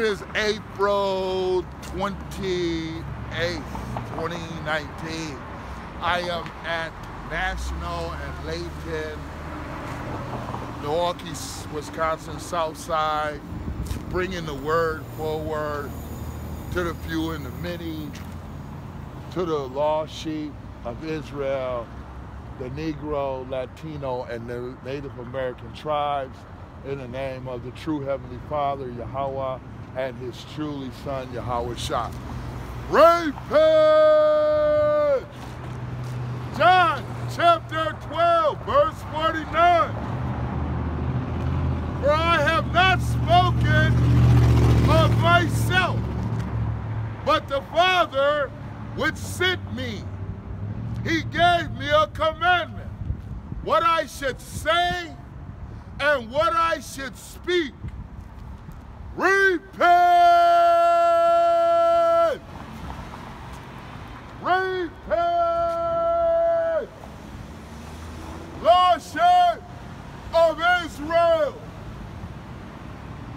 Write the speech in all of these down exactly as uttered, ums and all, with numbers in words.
It is April twenty-eighth, twenty nineteen. I am at National and Layton, Milwaukee, Wisconsin, South Side, bringing the word forward to the few and the many, to the lost sheep of Israel, the Negro, Latino, and the Native American tribes, in the name of the true Heavenly Father, Yahowah, and his truly son, Yahweh Shah. Repent! John chapter twelve, verse forty-nine. For I have not spoken of myself, but the Father which sent me, he gave me a commandment, what I should say and what I should speak. Repent! Repent! Lost sheep of Israel!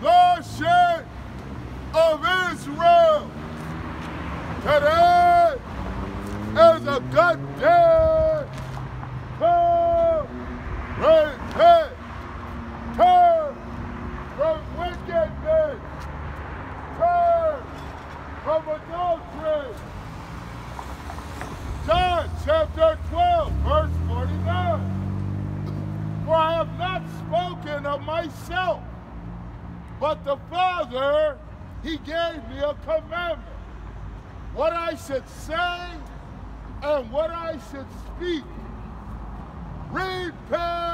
Lost sheep of Israel! Today is a good day to repent! Turn from wickedness. Turn from adultery. John chapter twelve, verse forty-nine. For I have not spoken of myself, but the Father, he gave me a commandment, what I should say and what I should speak. Repent.